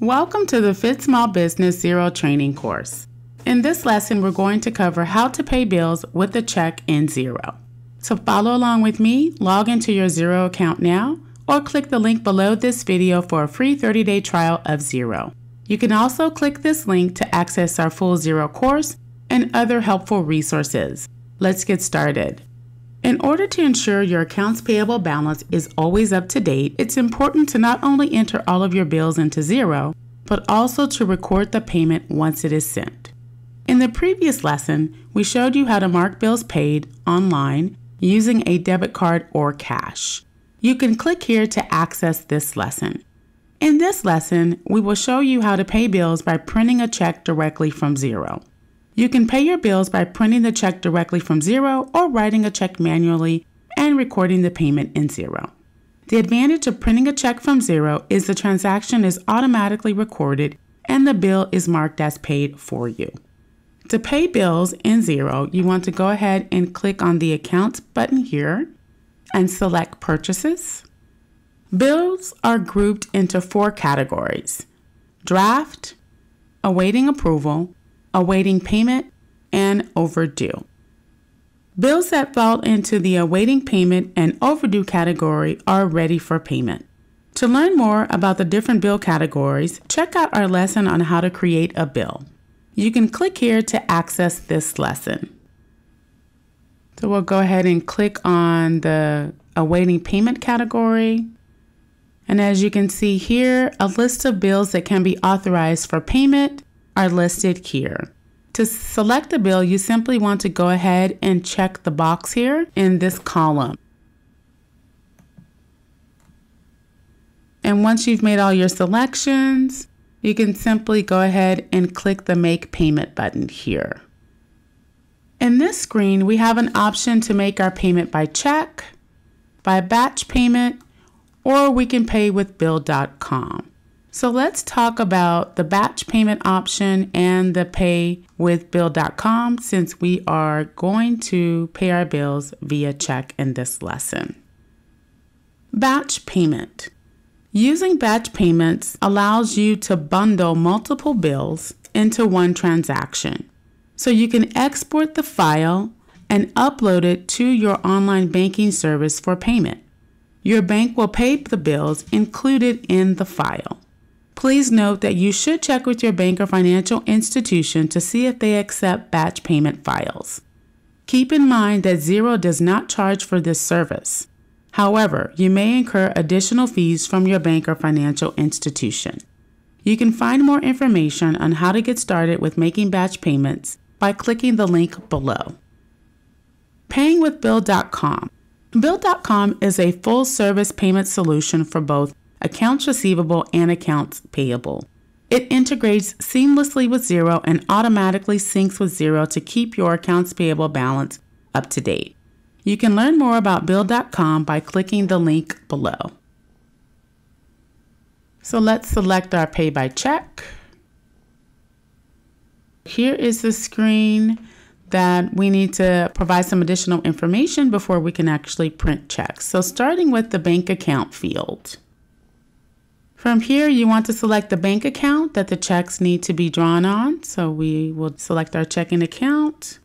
Welcome to the Fit Small Business Xero training course. In this lesson, we're going to cover how to pay bills with a check in Xero. So follow along with me, log into your Xero account now, or click the link below this video for a free 30-day trial of Xero. You can also click this link to access our full Xero course and other helpful resources. Let's get started. In order to ensure your accounts payable balance is always up to date, it's important to not only enter all of your bills into Xero, but also to record the payment once it is sent. In the previous lesson, we showed you how to mark bills paid online using a debit card or cash. You can click here to access this lesson. In this lesson, we will show you how to pay bills by printing a check directly from Xero. You can pay your bills by printing the check directly from Xero or writing a check manually and recording the payment in Xero. The advantage of printing a check from Xero is the transaction is automatically recorded and the bill is marked as paid for you. To pay bills in Xero, you want to go ahead and click on the Accounts button here and select Purchases. Bills are grouped into four categories: Draft, Awaiting Approval, Awaiting Payment, and Overdue. Bills that fall into the Awaiting Payment and Overdue category are ready for payment. To learn more about the different bill categories, check out our lesson on how to create a bill. You can click here to access this lesson. So we'll go ahead and click on the Awaiting Payment category. And as you can see here, a list of bills that can be authorized for payment are listed here. To select the bill, you simply want to go ahead and check the box here in this column. And once you've made all your selections, you can simply go ahead and click the Make Payment button here. In this screen, we have an option to make our payment by check, by batch payment, or we can pay with Bill.com. So let's talk about the batch payment option and the pay with Bill.com, since we are going to pay our bills via check in this lesson. Batch payment. Using batch payments allows you to bundle multiple bills into one transaction. So you can export the file and upload it to your online banking service for payment. Your bank will pay the bills included in the file. Please note that you should check with your bank or financial institution to see if they accept batch payment files. Keep in mind that Xero does not charge for this service. However, you may incur additional fees from your bank or financial institution. You can find more information on how to get started with making batch payments by clicking the link below. Paying with Bill.com. Bill.com is a full-service payment solution for both accounts receivable and accounts payable. It integrates seamlessly with Xero and automatically syncs with Xero to keep your accounts payable balance up to date. You can learn more about Bill.com by clicking the link below. So let's select our pay by check. Here is the screen that we need to provide some additional information before we can actually print checks. So starting with the bank account field. From here, you want to select the bank account that the checks need to be drawn on. So we will select our checking account.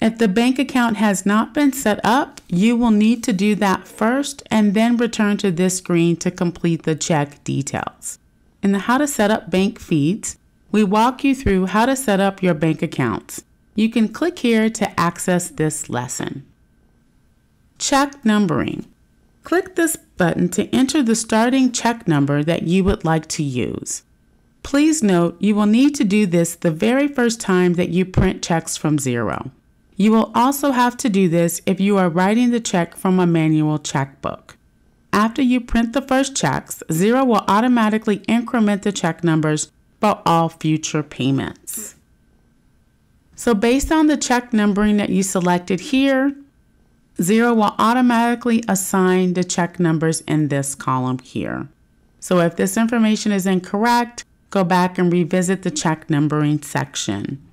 If the bank account has not been set up, you will need to do that first and then return to this screen to complete the check details. In the How to Set Up Bank Feeds, we walk you through how to set up your bank accounts. You can click here to access this lesson. Check numbering. Click this button to enter the starting check number that you would like to use. Please note, you will need to do this the very first time that you print checks from Xero. You will also have to do this if you are writing the check from a manual checkbook. After you print the first checks, Xero will automatically increment the check numbers for all future payments. So based on the check numbering that you selected here, Xero will automatically assign the check numbers in this column here. So if this information is incorrect, go back and revisit the check numbering section.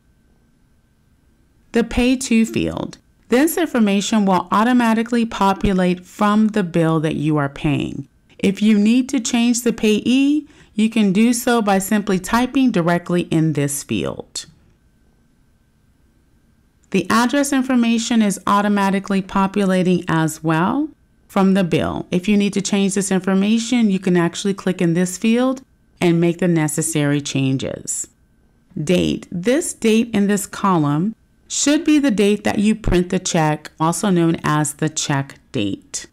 The Pay To field. This information will automatically populate from the bill that you are paying. If you need to change the payee, You can do so by simply typing directly in this field. The address information is automatically populating as well from the bill. If you need to change this information, you can actually click in this field and make the necessary changes. Date. This date in this column should be the date that you print the check, also known as the check date.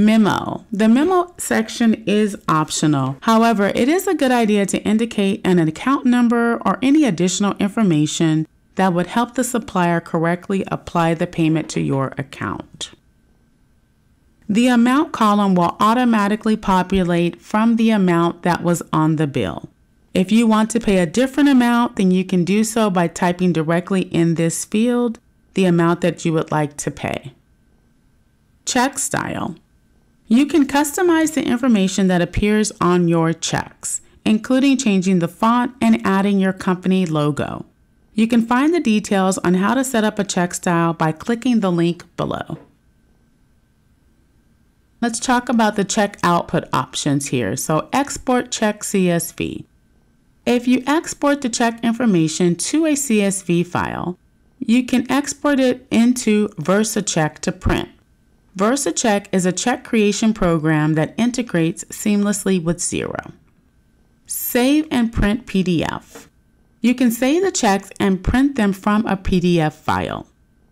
Memo. The memo section is optional. However, it is a good idea to indicate an account number or any additional information that would help the supplier correctly apply the payment to your account. The amount column will automatically populate from the amount that was on the bill. If you want to pay a different amount, then you can do so by typing directly in this field the amount that you would like to pay. Check style. You can customize the information that appears on your checks, including changing the font and adding your company logo. You can find the details on how to set up a check style by clicking the link below. Let's talk about the check output options here. So export check CSV. If you export the check information to a CSV file, you can export it into VersaCheck to print. VersaCheck is a check creation program that integrates seamlessly with Xero. Save and print PDF. You can save the checks and print them from a PDF file.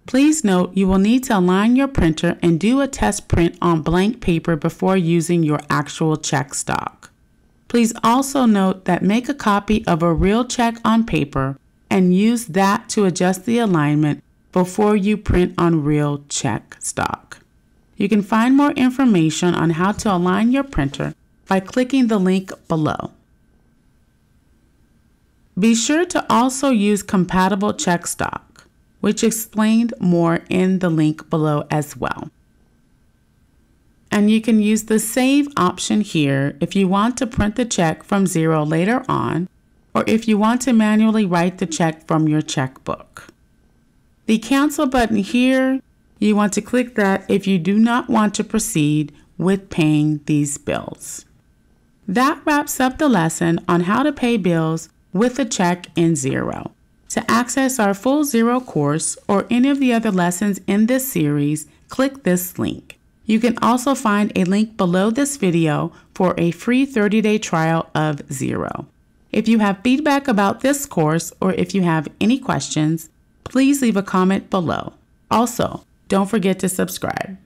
Please note you will need to align your printer and do a test print on blank paper before using your actual check stock. Please also note that make a copy of a real check on paper and use that to adjust the alignment before you print on real check stock. You can find more information on how to align your printer by clicking the link below. Be sure to also use compatible check stock, which explained more in the link below as well. And you can use the save option here if you want to print the check from Xero later on, or if you want to manually write the check from your checkbook. The cancel button here, you want to click that if you do not want to proceed with paying these bills. That wraps up the lesson on how to pay bills with a check in Xero. To access our full Xero course or any of the other lessons in this series, click this link. You can also find a link below this video for a free 30-day trial of Xero. If you have feedback about this course or if you have any questions, please leave a comment below. Also, don't forget to subscribe.